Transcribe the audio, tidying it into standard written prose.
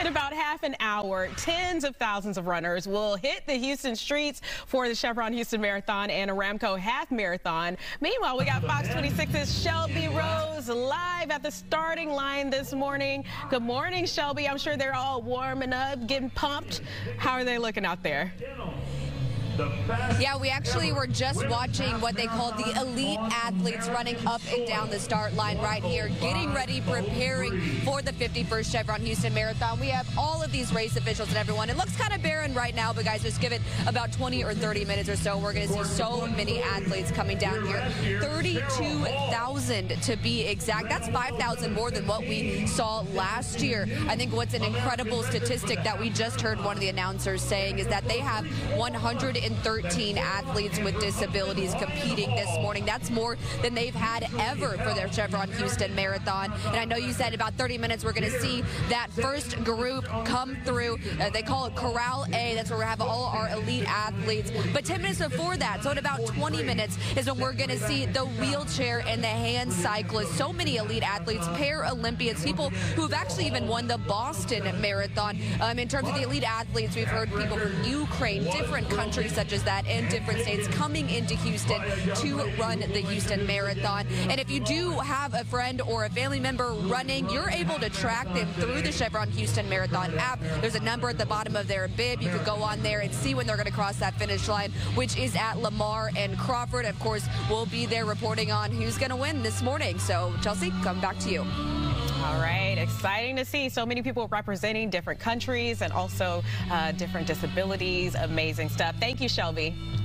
In about half an hour, tens of thousands of runners will hit the Houston streets for the Chevron Houston Marathon and Aramco Half Marathon. Meanwhile, we got Fox 26's Shelby Rose live at the starting line this morning. Good morning, Shelby. I'm sure they're all warming up, getting pumped. How are they looking out there? Yeah, we actually were just watching what they call the elite athletes running up and down the start line right here, getting ready, preparing for the 51st Chevron Houston Marathon. We have all of these race officials and everyone. It looks kind of barren right now, but guys, just give it about 20 or 30 minutes or so. We're going to see so many athletes coming down here. 32,000 to be exact. That's 5,000 more than what we saw last year. I think what's an incredible statistic that we just heard one of the announcers saying is that they have 113 athletes with disabilities competing this morning. That's more than they've had ever for their Chevron Houston Marathon. And I know you said about 30 minutes we're going to see that first group come through. They call it Corral A. That's where we have all our elite athletes. But 10 minutes before that, so in about 20 minutes, is when we're going to see the wheelchair and the hand cyclists. So many elite athletes, Paralympians, people who have actually even won the Boston Marathon. In terms of the elite athletes, we've heard people from Ukraine, different countries such as that, and different states coming into Houston to run the Houston Marathon. And if you do have a friend or a family member running, you're able to track them through the Chevron Houston Marathon app. There's a number at the bottom of their bib. You can go on there and see when they're going to cross that finish line, which is at Lamar and Crawford. Of course, we'll be there reporting on who's going to win this morning. So, Chelsea, come back to you. All right, exciting to see so many people representing different countries and also different disabilities. Amazing stuff. Thank you, Shelby.